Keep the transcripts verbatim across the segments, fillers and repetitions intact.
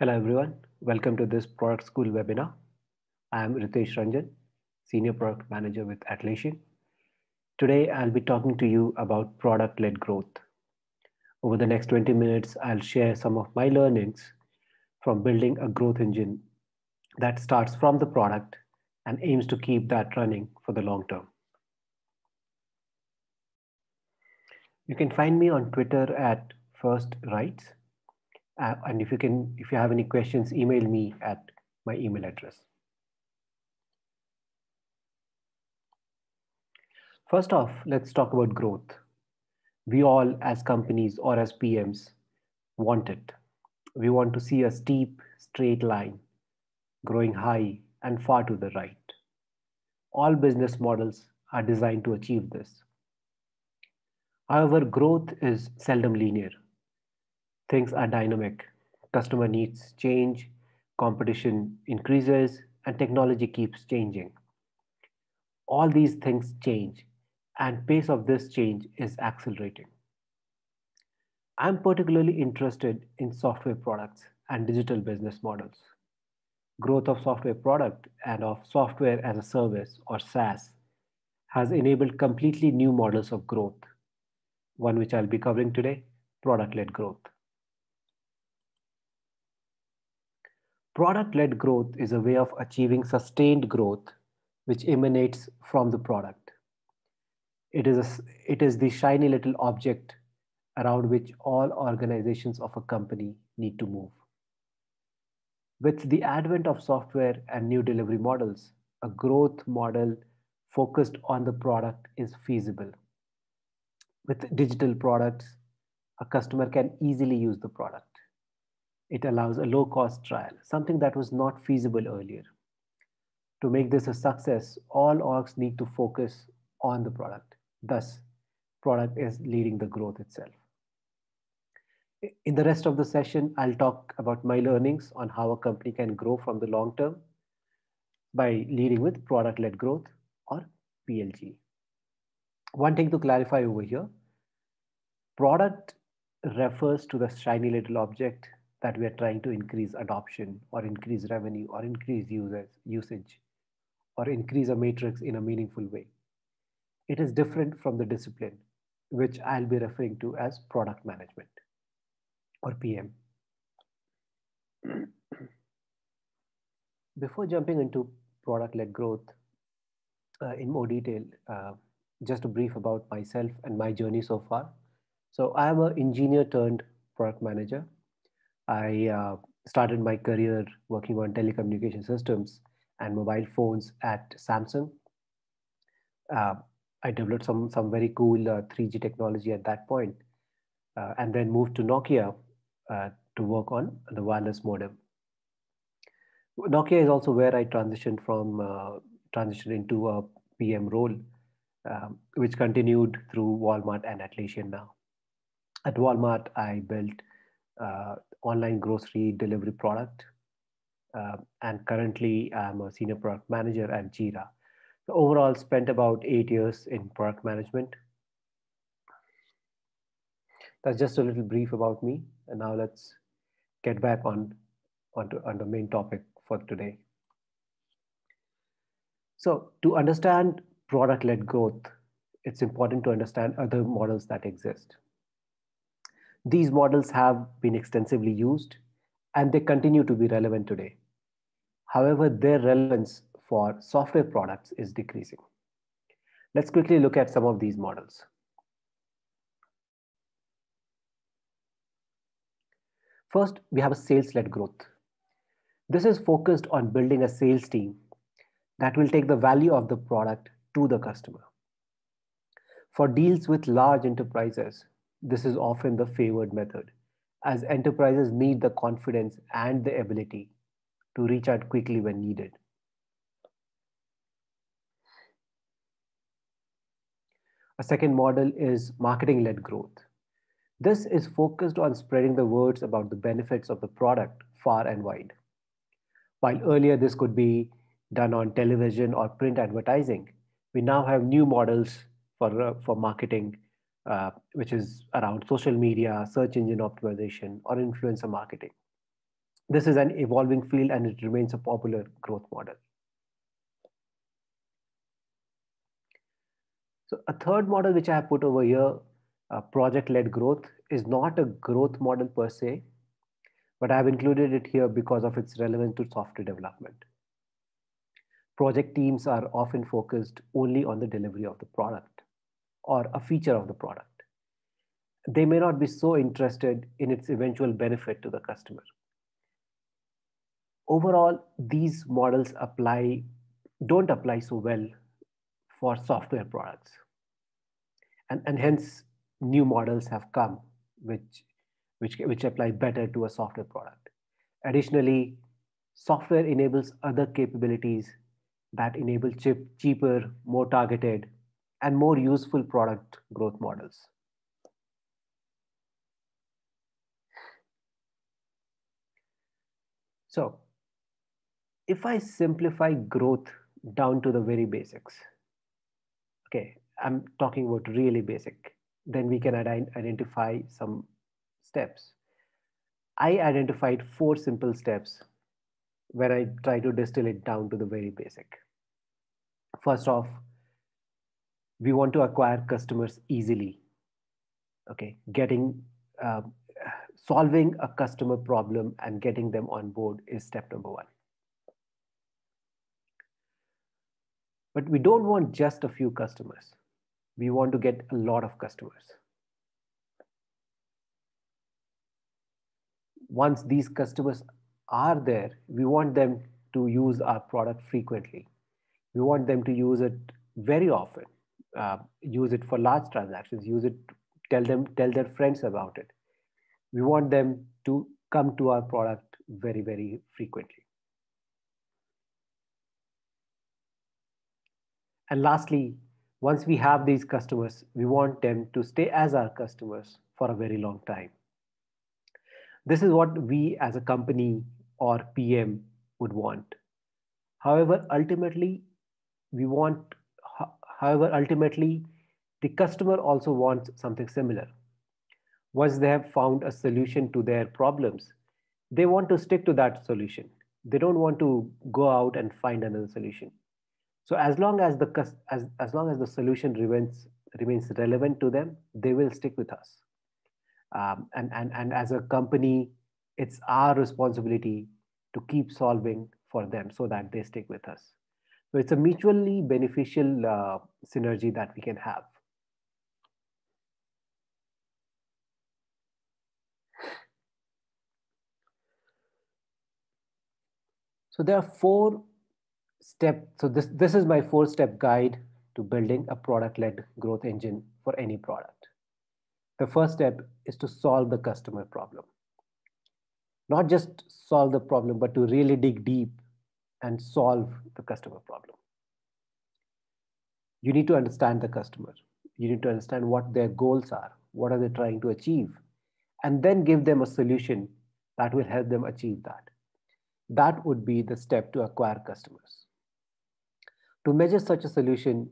Hello everyone, welcome to this Product School webinar. I am Ritesh Ranjan, Senior Product Manager with Atlassian. Today I'll be talking to you about product-led growth. Over the next twenty minutes, I'll share some of my learnings from building a growth engine that starts from the product and aims to keep that running for the long term. You can find me on Twitter at first rites. Uh, and if you can, if you have any questions, email me at my email address. First off, let's talk about growth. We all, as companies or as P Ms, want it. We want to see a steep, straight line growing high and far to the right. All business models are designed to achieve this. However, growth is seldom linear. Things are dynamic. Customer needs change, competition increases, and technology keeps changing. All these things change, and pace of this change is accelerating. I'm particularly interested in software products and digital business models. Growth of software product and of software as a service, or SaaS, has enabled completely new models of growth, one which I'll be covering today, product-led growth. Product-led growth is a way of achieving sustained growth which emanates from the product. It is, a, it is the shiny little object around which all organizations of a company need to move. With the advent of software and new delivery models, a growth model focused on the product is feasible. With digital products, a customer can easily use the product. It allows a low-cost trial, something that was not feasible earlier. To make this a success, all orgs need to focus on the product. Thus, product is leading the growth itself. In the rest of the session, I'll talk about my learnings on how a company can grow from the long term by leading with product-led growth, or P L G. One thing to clarify over here, product refers to the shiny little object that we are trying to increase adoption or increase revenue or increase users, usage or increase a matrix in a meaningful way. It is different from the discipline, which I'll be referring to as product management or P M. Before jumping into product-led growth uh, in more detail, uh, just a brief about myself and my journey so far. So I am an engineer turned product manager. I uh, started my career working on telecommunication systems and mobile phones at Samsung. Uh, I developed some, some very cool uh, three G technology at that point, uh, and then moved to Nokia uh, to work on the wireless modem. Nokia is also where I transitioned from, uh, transitioned into a P M role, um, which continued through Walmart and Atlassian now. At Walmart, I built uh, online grocery delivery product. Uh, and currently I'm a senior product manager at Jira. So overall spent about eight years in product management. That's just a little brief about me. And now let's get back on, on, to, on the main topic for today. So to understand product-led growth, it's important to understand other models that exist. These models have been extensively used and they continue to be relevant today. However, their relevance for software products is decreasing. Let's quickly look at some of these models. First, we have a sales-led growth. This is focused on building a sales team that will take the value of the product to the customer. For deals with large enterprises, this is often the favored method, as enterprises need the confidence and the ability to reach out quickly when needed. A second model is marketing-led growth. This is focused on spreading the words about the benefits of the product far and wide. While earlier this could be done on television or print advertising, we now have new models for, uh, for marketing, Uh, which is around social media, search engine optimization, or influencer marketing. this is an evolving field and it remains a popular growth model. So a third model which I have put over here, uh, project-led growth, is not a growth model per se, but I have included it here because of its relevance to software development. Project teams are often focused only on the delivery of the product or a feature of the product. They may not be so interested in its eventual benefit to the customer. Overall, these models apply, don't apply so well for software products. And, and hence, new models have come which, which, which apply better to a software product. Additionally, software enables other capabilities that enable cheap, cheaper, more targeted, and more useful product growth models. So, if I simplify growth down to the very basics, okay, I'm talking about really basic, then we can identify some steps. I identified four simple steps when I try to distill it down to the very basic. First off, we want to acquire customers easily. Okay, getting, uh, solving a customer problem and getting them on board is step number one. But we don't want just a few customers. We want to get a lot of customers. Once these customers are there, we want them to use our product frequently. We want them to use it very often, uh, use it for large transactions, use it, tell them, tell their friends about it. We want them to come to our product very, very frequently. And lastly, once we have these customers, we want them to stay as our customers for a very long time. This is what we as a company or P M would want. However, ultimately, we want, however, ultimately, the customer also wants something similar. Once they have found a solution to their problems, they want to stick to that solution. They don't want to go out and find another solution. So as long as the as, as long as the solution remains remains relevant to them, they will stick with us. Um, and, and, and as a company, it's our responsibility to keep solving for them so that they stick with us. So it's a mutually beneficial uh, synergy that we can have. So there are four steps. So this, this is my four step guide to building a product-led growth engine for any product. The first step is to solve the customer problem. Not just solve the problem, but to really dig deep and solve the customer problem. You need to understand the customer. You need to understand what their goals are. What are they trying to achieve? And then give them a solution that will help them achieve that. That would be the step to acquire customers. To measure such a solution,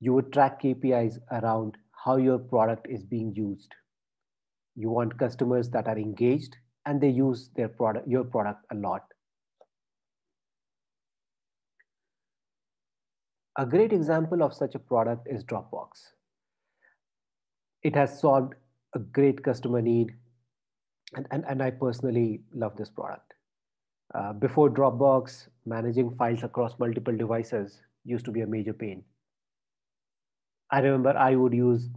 you would track K P Is around how your product is being used. You want customers that are engaged and they use their product, your product a lot. A great example of such a product is Dropbox. It has solved a great customer need, and, and, and I personally love this product. Uh, before Dropbox, managing files across multiple devices used to be a major pain. I remember I would use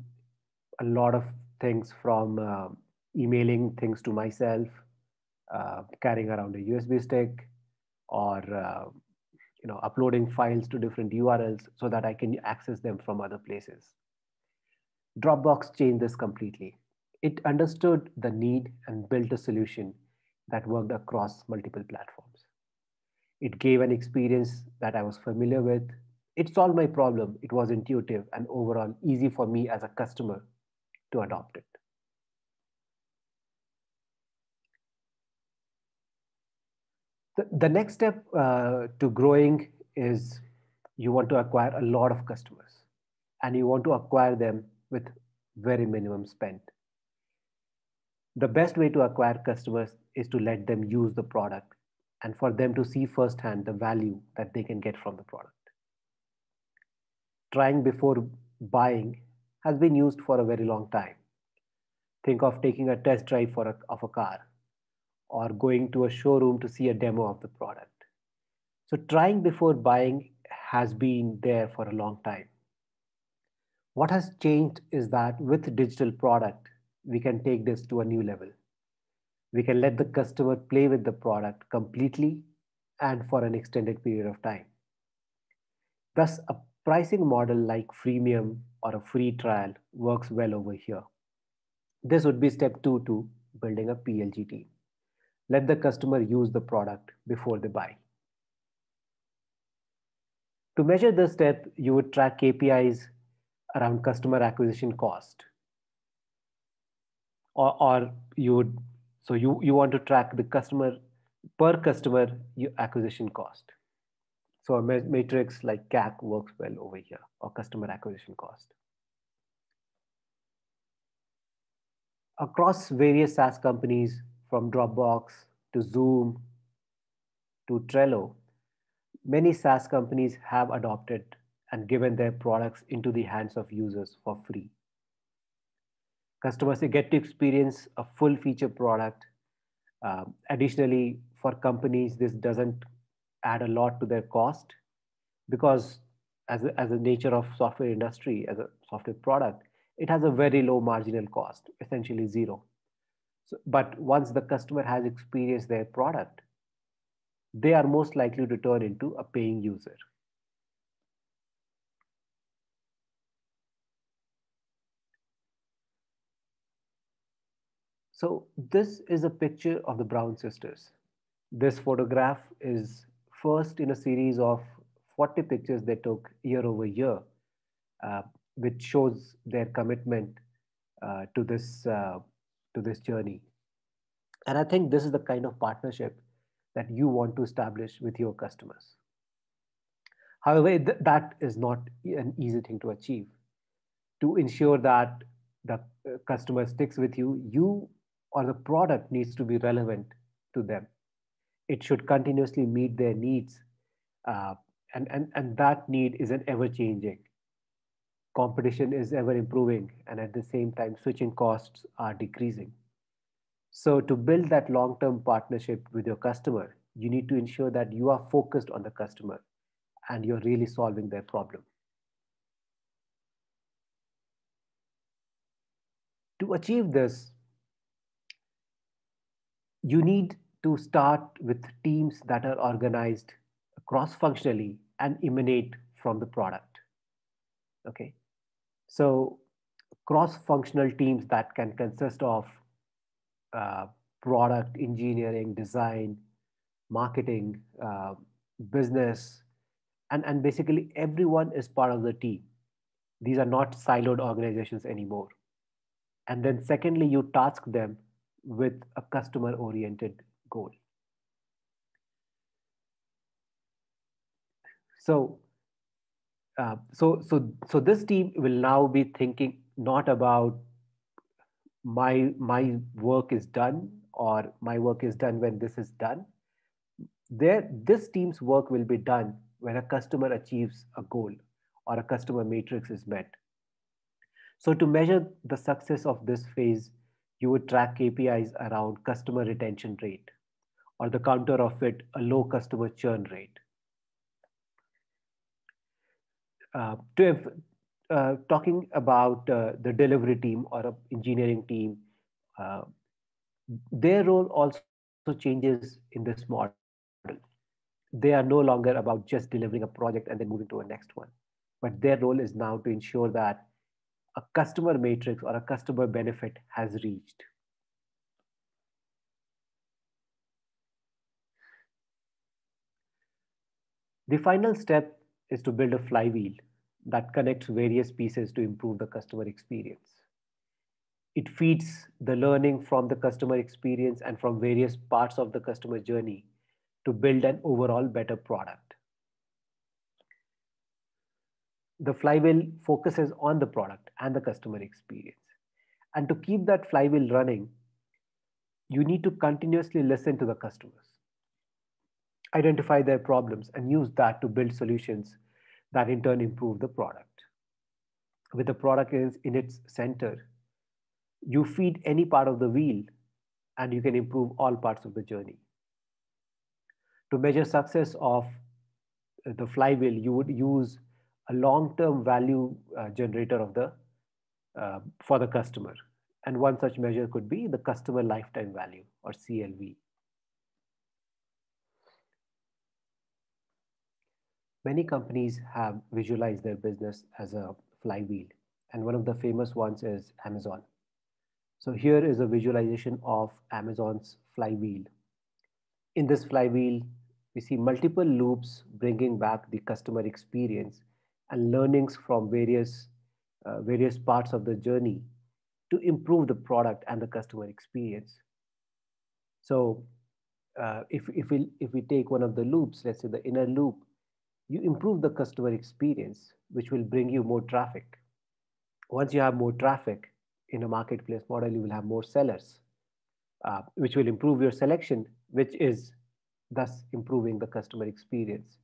a lot of things from uh, emailing things to myself, uh, carrying around a U S B stick, or uh, you know, uploading files to different U R Ls so that I can access them from other places. Dropbox changed this completely. It understood the need and built a solution that worked across multiple platforms. It gave an experience that I was familiar with. It solved my problem. It was intuitive and overall easy for me as a customer to adopt it. The, the next step uh, to growing is you want to acquire a lot of customers and you want to acquire them with very minimum spend. the best way to acquire customers is to let them use the product and for them to see firsthand the value that they can get from the product. Trying before buying has been used for a very long time. Think of taking a test drive for a, of a car or going to a showroom to see a demo of the product. So trying before buying has been there for a long time. What has changed is that with digital product, we can take this to a new level. We can let the customer play with the product completely and for an extended period of time. Thus, a pricing model like freemium or a free trial works well over here. This would be step two to building a P L G team. Let the customer use the product before they buy. To measure this step, you would track K P Is around customer acquisition cost. Or, or you would, so you, you want to track the customer per customer acquisition cost. So a matrix like C A C works well over here, or customer acquisition cost. Across various SaaS companies, from Dropbox to Zoom to Trello, many SaaS companies have adopted and given their products into the hands of users for free. Customers get to experience a full feature product. Uh, additionally, for companies, this doesn't add a lot to their cost because as a, as a nature of software industry, as a software product, it has a very low marginal cost, essentially zero. So, but once the customer has experienced their product, they are most likely to turn into a paying user. So this is a picture of the Brown sisters. This photograph is first in a series of forty pictures they took year over year, uh, which shows their commitment uh, to this uh, to this journey. And I think this is the kind of partnership that you want to establish with your customers. However, th that is not an easy thing to achieve. To ensure that the customer sticks with you, you or the product needs to be relevant to them. It should continuously meet their needs. Uh, and, and, and that need is an ever-changing. Competition is ever-improving, and at the same time, switching costs are decreasing. So to build that long-term partnership with your customer, you need to ensure that you are focused on the customer and you're really solving their problem. To achieve this, you need to start with teams that are organized cross-functionally and emanate from the product. Okay, so cross-functional teams that can consist of uh, product, engineering, design, marketing, uh, business, and, and basically everyone is part of the team. These are not siloed organizations anymore. And then secondly, you task them with a customer-oriented goal. So, uh, so, so, so this team will now be thinking not about my, my work is done or my work is done when this is done. There, this team's work will be done when a customer achieves a goal or a customer matrix is met. So to measure the success of this phase, you would track K P Is around customer retention rate, or the counter of it, a low customer churn rate. Uh, to have, uh, talking about uh, the delivery team or an engineering team, uh, their role also changes in this model. They are no longer about just delivering a project and then moving to a next one, but their role is now to ensure that a customer matrix or a customer benefit has reached. The final step is to build a flywheel that connects various pieces to improve the customer experience. It feeds the learning from the customer experience and from various parts of the customer journey to build an overall better product. The flywheel focuses on the product and the customer experience. And to keep that flywheel running, you need to continuously listen to the customers, identify their problems, and use that to build solutions that in turn improve the product. With the product in its center, you feed any part of the wheel and you can improve all parts of the journey. To measure success of the flywheel, you would use a long-term value uh, generator of the, uh, for the customer. And one such measure could be the customer lifetime value, or C L V. Many companies have visualized their business as a flywheel, and one of the famous ones is Amazon. So here is a visualization of Amazon's flywheel. In this flywheel, we see multiple loops bringing back the customer experience and learnings from various, uh, various parts of the journey to improve the product and the customer experience. So uh, if, if, we, if we take one of the loops, let's say the inner loop, you improve the customer experience, which will bring you more traffic. Once you have more traffic in a marketplace model, you will have more sellers, uh, which will improve your selection, which is thus improving the customer experience.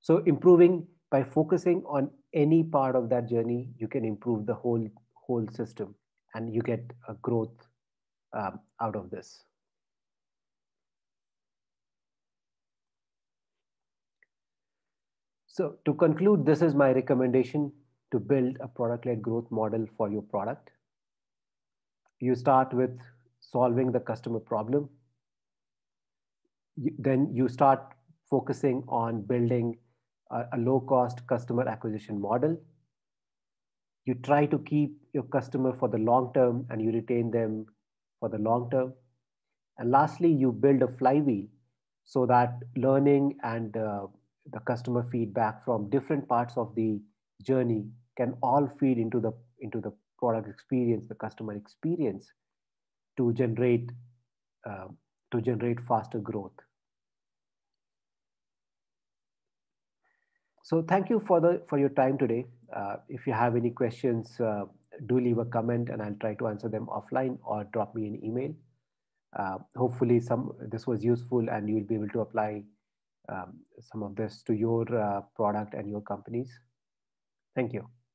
So improving by focusing on any part of that journey, you can improve the whole, whole system, and you get a growth um, out of this. So to conclude, this is my recommendation to build a product-led growth model for your product. You start with solving the customer problem. You, then you start focusing on building a, a low-cost customer acquisition model. You try to keep your customer for the long term and you retain them for the long term. And lastly, you build a flywheel so that learning and uh, the customer feedback from different parts of the journey can all feed into the, into the product experience, the customer experience, to generate, uh, to generate faster growth. So thank you for, the, for your time today. Uh, if you have any questions, uh, do leave a comment and I'll try to answer them offline, or drop me an email. Uh, hopefully some, this was useful and you'll be able to apply Um, some of this to your uh, product and your companies. Thank you.